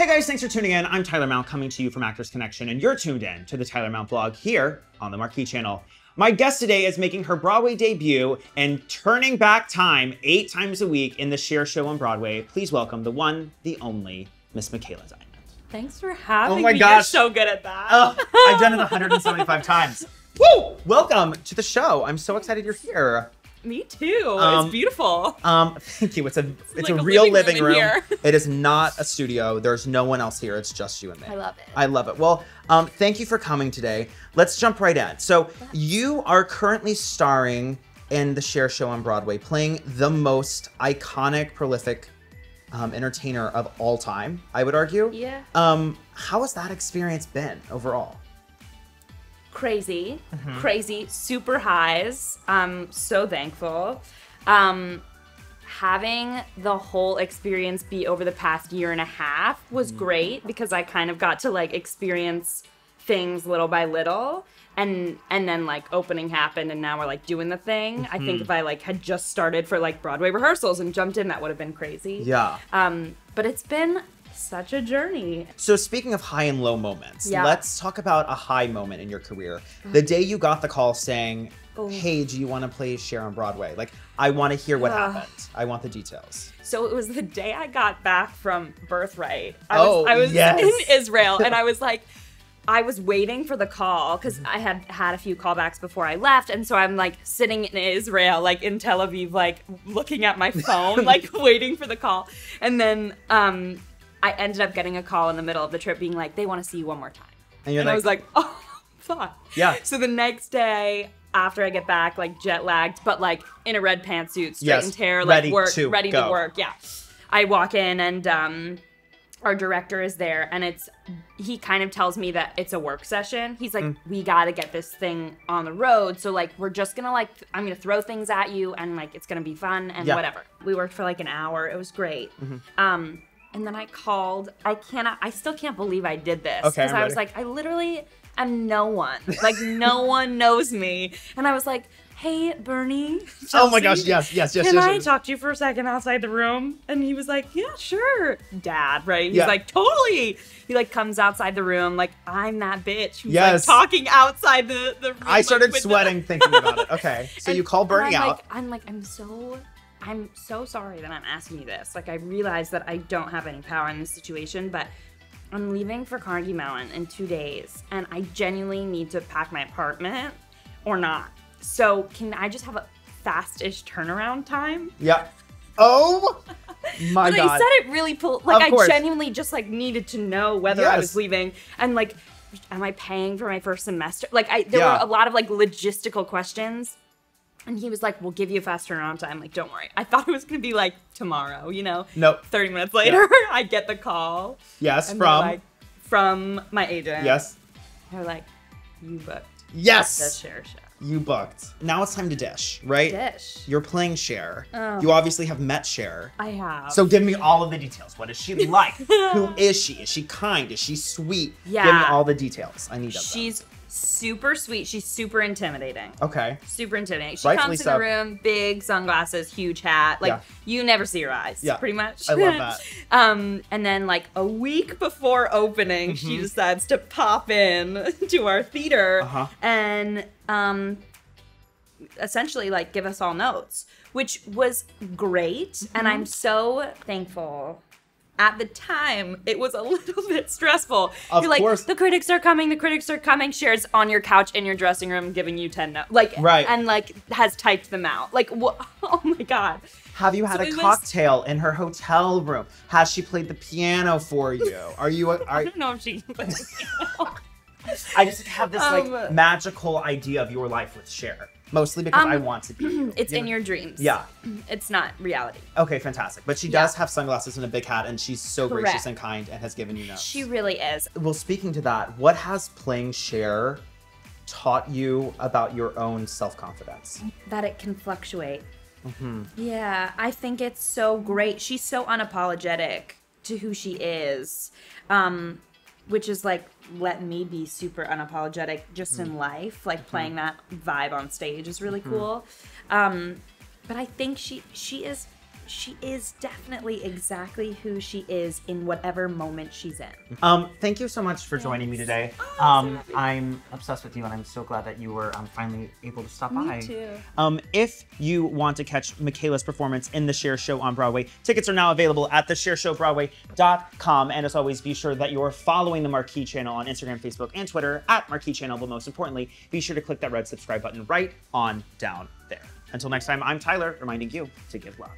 Hey guys, thanks for tuning in. I'm Tyler Mount coming to you from Actors Connection, and you're tuned in to the Tyler Mount Vlog here on the Marquee Channel. My guest today is making her Broadway debut and turning back time 8 times a week in The Cher Show on Broadway. Please welcome the one, the only, Miss Micaela Diamond. Thanks for having me. Oh my gosh. You're so good at that. Oh, I've done it 175 times. Woo! Welcome to the show. I'm so excited you're here. Me too. It's beautiful. Thank you. It's like a real living room. It is not a studio. There's no one else here. It's just you and me. I love it. I love it. Well, thank you for coming today. Let's jump right in. So you are currently starring in The Cher Show on Broadway, playing the most iconic, prolific entertainer of all time, I would argue. Yeah. How has that experience been overall? Crazy, crazy, super highs. So thankful. Having the whole experience be over the past 1.5 years was great because I kind of got to like experience things little by little, and then like opening happened and now we're like doing the thing. I think if I like had just started for like Broadway rehearsals and jumped in, that would have been crazy. Yeah. But it's been such a journey. So speaking of high and low moments, let's talk about a high moment in your career. The day you got the call saying, hey, do you want to play Cher on Broadway? Like, I want to hear what happened. I want the details. So it was the day I got back from Birthright. I was in Israel and I was like, I was waiting for the call because I had had a few callbacks before I left. And so I'm like sitting in Israel, like in Tel Aviv, like looking at my phone, like waiting for the call. And then, I ended up getting a call in the middle of the trip being like, they want to see you one more time. And, I was like, oh, fuck. Yeah. So the next day after I get back, like jet lagged, but like in a red pantsuit, straightened hair, like ready to work. Yeah. I walk in and our director is there and he kind of tells me that it's a work session. He's like, we got to get this thing on the road. So like, we're just going to like, I'm going to throw things at you and like, it's going to be fun and whatever. We worked for like an hour. It was great. And then I called. I still can't believe I did this. Because I was like, I literally am no one. Like, no one knows me. And I was like, hey, Bernie. Chelsea, oh my gosh, yes. Can I talk to you for a second outside the room? And he was like, yeah, sure. Dad, right? He's like, totally. He like comes outside the room, like, I'm that bitch who's like talking outside the room. I started sweating thinking about it. Okay. So you call Bernie out. Like, I'm so sorry that I'm asking you this. Like, I realize that I don't have any power in this situation, but I'm leaving for Carnegie Mellon in 2 days, and I genuinely need to pack my apartment or not. So can I just have a fast-ish turnaround time? Yeah. Oh, my God. I said it really, like, I genuinely just, like, needed to know whether I was leaving. And, like, am I paying for my first semester? Like, there were a lot of, like, logistical questions. And he was like, we'll give you a fast turnaround time. Like, don't worry. I thought it was going to be like tomorrow, you know? Nope. 30 minutes later, I get the call. Yes, from? Like, from my agent. Yes. They're like, you booked. Yes. The Cher Show. You booked. Now it's time to dish, right? Dish. You're playing Cher. Oh. You obviously have met Cher. I have. So give me all of the details. What is she like? Who is she? Is she kind? Is she sweet? Yeah. Give me all the details. I need them. She's super sweet. She's super intimidating. Okay. Super intimidating. She rightfully comes to the room, big sunglasses, huge hat. Like, you never see her eyes, pretty much. I love that. And then, like, a week before opening, she decides to pop in to our theater and essentially, like, give us all notes, which was great. And I'm so thankful. At the time, it was a little bit stressful. Of course. The critics are coming, Cher's on your couch in your dressing room giving you 10 notes. Like, and like, has typed them out. Like, oh my God. Have you had a cocktail in her hotel room? Has she played the piano for you? Are you, I don't know if she can play the piano. I just have this like magical idea of your life with Cher. Mostly because I want to be. It's in your dreams. Yeah. It's not reality. Okay, fantastic. But she does have sunglasses and a big hat, and she's so gracious and kind and has given you notes. She really is. Well, speaking to that, what has playing Cher taught you about your own self-confidence? That it can fluctuate. Yeah, I think it's so great. She's so unapologetic to who she is, which is like, let me be super unapologetic just in life. Like playing that vibe on stage is really cool. But I think she is she is definitely exactly who she is in whatever moment she's in. Thank you so much for joining me today. Oh, so I'm obsessed with you, and I'm so glad that you were finally able to stop by. Me too. If you want to catch Micaela's performance in The Cher Show on Broadway, tickets are now available at thechershowbroadway.com. And as always, be sure that you're following the Marquee Channel on Instagram, Facebook, and Twitter at Marquee Channel. But most importantly, be sure to click that red subscribe button right on down there. Until next time, I'm Tyler, reminding you to give love.